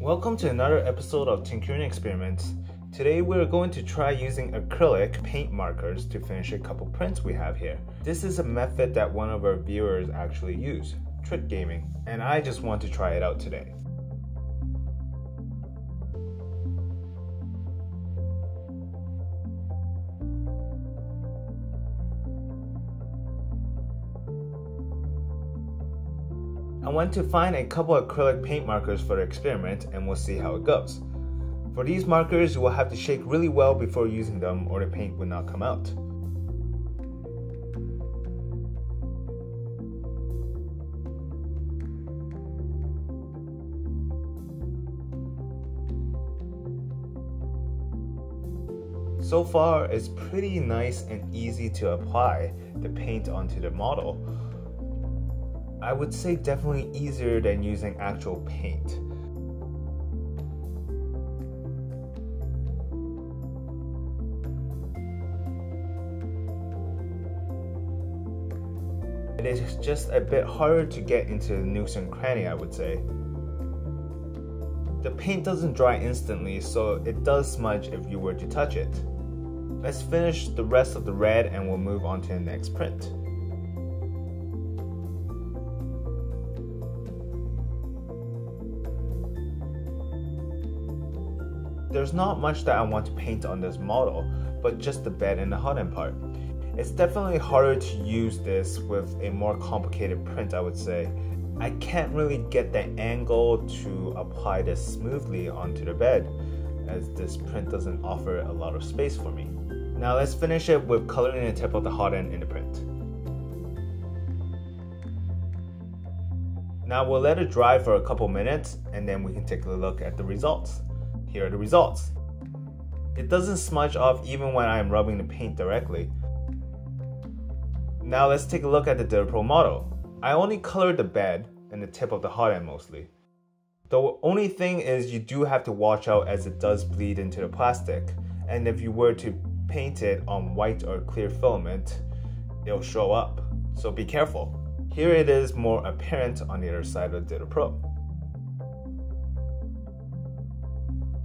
Welcome to another episode of Tinkering Experiments. Today we are going to try using acrylic paint markers to finish a couple prints we have here. This is a method that one of our viewers actually used, trick gaming, and I just want to try it out today. I want to find a couple acrylic paint markers for the experiment and we'll see how it goes. For these markers, you will have to shake really well before using them or the paint will not come out. So far, it's pretty nice and easy to apply the paint onto the model. I would say definitely easier than using actual paint. It is just a bit harder to get into the nooks and crannies, I would say. The paint doesn't dry instantly, so it does smudge if you were to touch it. Let's finish the rest of the red and we'll move on to the next print. There's not much that I want to paint on this model, but just the bed and the hot end part. It's definitely harder to use this with a more complicated print, I would say. I can't really get the angle to apply this smoothly onto the bed, as this print doesn't offer a lot of space for me. Now let's finish it with coloring the tip of the hot end in the print. Now we'll let it dry for a couple minutes and then we can take a look at the results. Here are the results. It doesn't smudge off even when I am rubbing the paint directly. Now let's take a look at the DittoPro model. I only colored the bed and the tip of the hot end mostly. The only thing is you do have to watch out as it does bleed into the plastic, and if you were to paint it on white or clear filament, it'll show up. So be careful. Here it is more apparent on the other side of the DittoPro.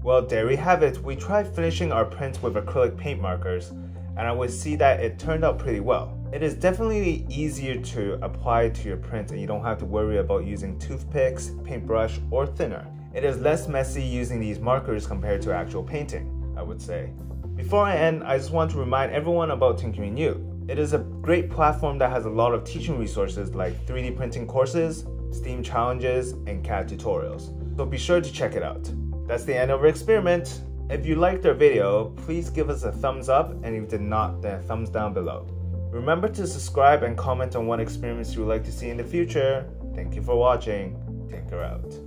Well, there we have it. We tried finishing our prints with acrylic paint markers, and I would see that it turned out pretty well. It is definitely easier to apply to your prints, and you don't have to worry about using toothpicks, paintbrush, or thinner. It is less messy using these markers compared to actual painting, I would say. Before I end, I just want to remind everyone about Tinkering U. It is a great platform that has a lot of teaching resources like 3D printing courses, STEAM challenges, and CAD tutorials. So be sure to check it out. That's the end of our experiment. If you liked our video, please give us a thumbs up, and if you did not, then a thumbs down below. Remember to subscribe and comment on what experiments you would like to see in the future. Thank you for watching. Tinker out.